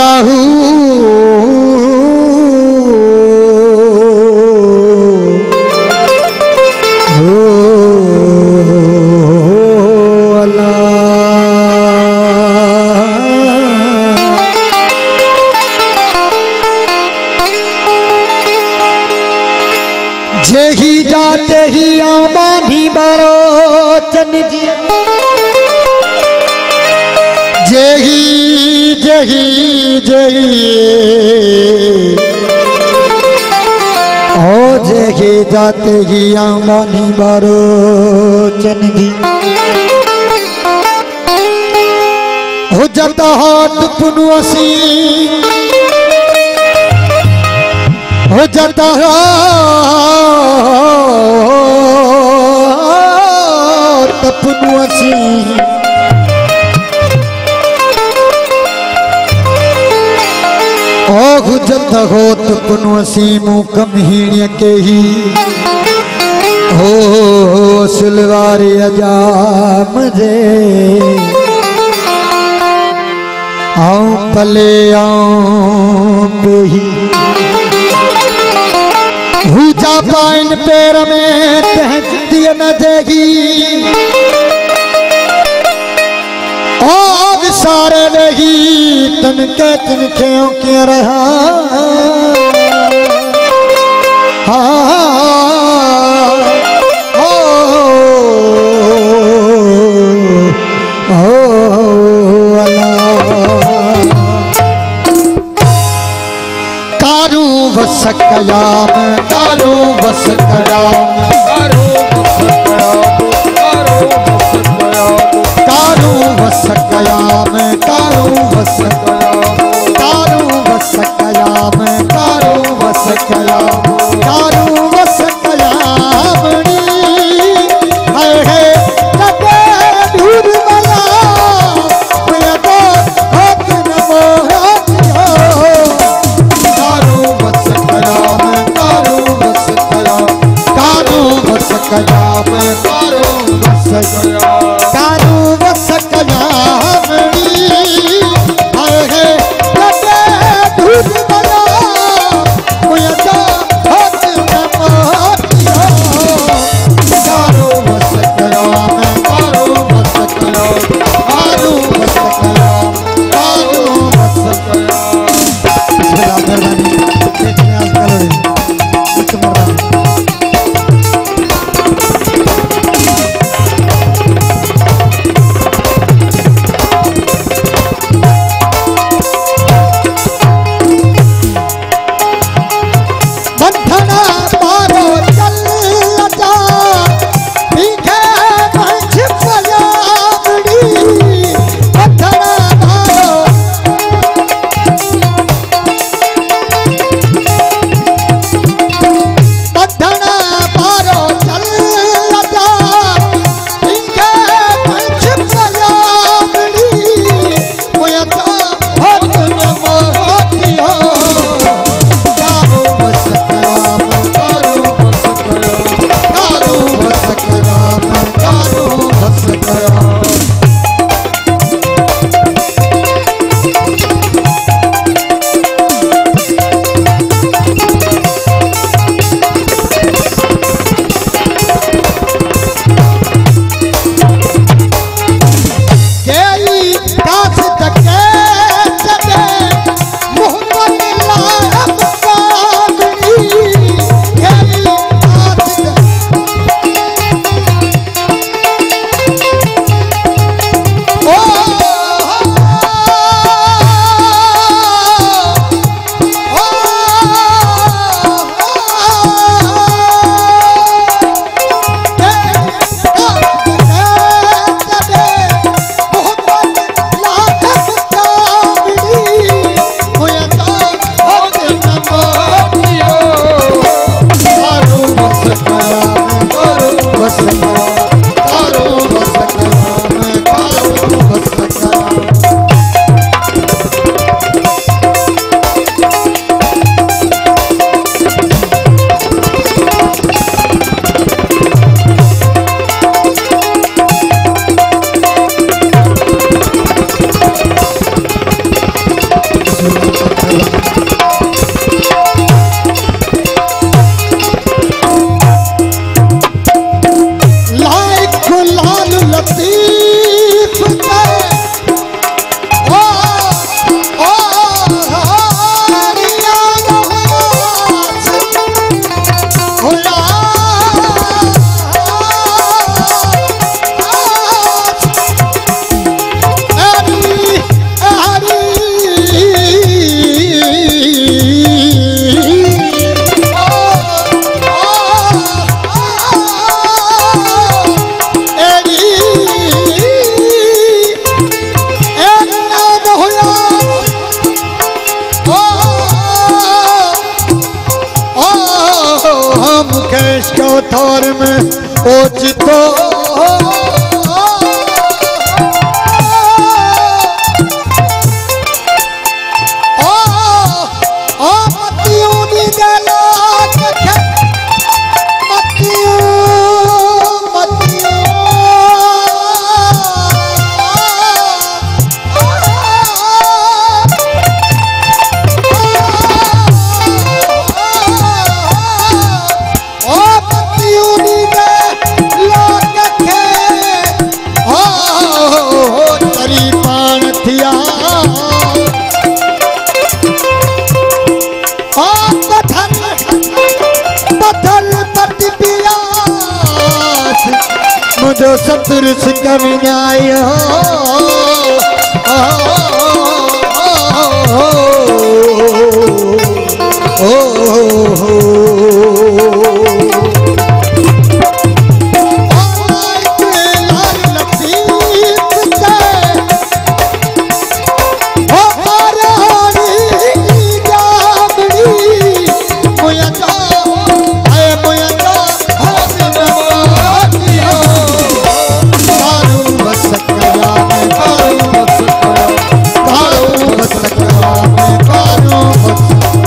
اللہ جہی جاتے ہی آمان ہی بارو چن جی جہی جہی جہی او جہی جاتے ہی آمان ہی بارو چن جی ہو جاتا ہاتھ پنو اسی ہو جاتا ہاتھ پنو اسی جتا ہوت پنو اسیمو کم ہینیا کے ہی ہو سلواری اجام دے آؤں پلے آؤں پہ ہی ہو جا پائن پیر میں تہن دیا نہ دے گی آب سارے دے گی تن کے اوکے رہا کارو وس کیا مون کارو وس کیا کارو وس کیا مون کارو وس کیا Karo Was Kya Moon Karo Was Kya Moon